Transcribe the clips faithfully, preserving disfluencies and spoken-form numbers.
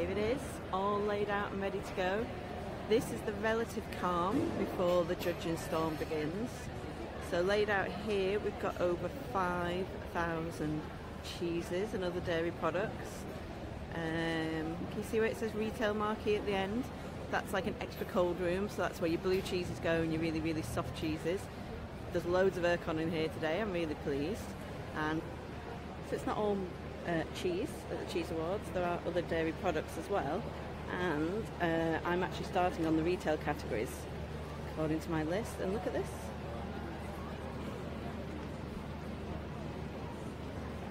Here it is, all laid out and ready to go. This is the relative calm before the judging storm begins. So laid out here, we've got over five thousand cheeses and other dairy products. Um, can you see where it says retail marquee at the end? That's like an extra cold room, so that's where your blue cheeses go and your really, really soft cheeses. There's loads of Ercon in here today, I'm really pleased. And so it's not all uh, cheese at the Cheese Awards, there are other dairy products as well. And uh, I'm actually starting on the retail categories according to my list, and look at this.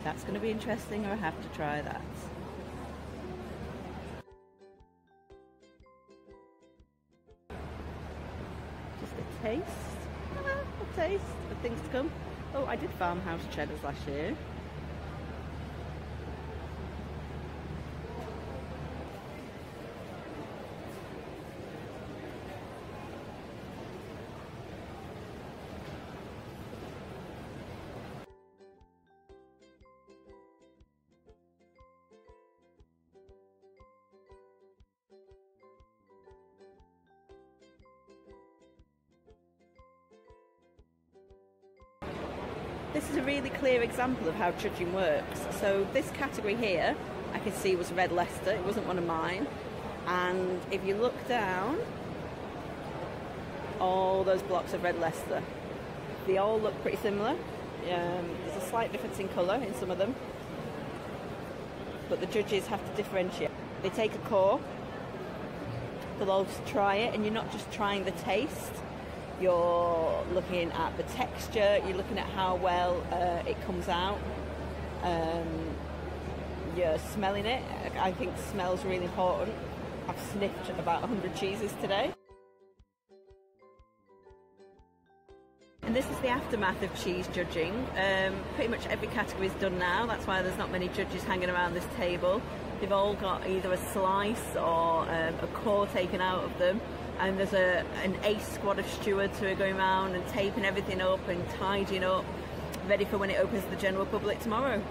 That's going to be interesting, or I have to try that. Just a taste, ah, a taste of things to come. Oh, I did farmhouse cheddars last year. This is a really clear example of how judging works. So this category here, I can see, was Red Leicester. It wasn't one of mine. And if you look down, all those blocks of Red Leicester, they all look pretty similar. Um, there's a slight difference in colour in some of them, but the judges have to differentiate. They take a core, they'll all try it, and you're not just trying the taste. You're looking at the texture, you're looking at how well uh, it comes out, um, you're smelling it. I think smell's really important. I've sniffed about one hundred cheeses today. And this is the aftermath of cheese judging. Um, pretty much every category is done now, that's why there's not many judges hanging around this table. They've all got either a slice or um, a core taken out of them. And there's a, an ace squad of stewards who are going around and taping everything up and tidying up, ready for when it opens to the general public tomorrow.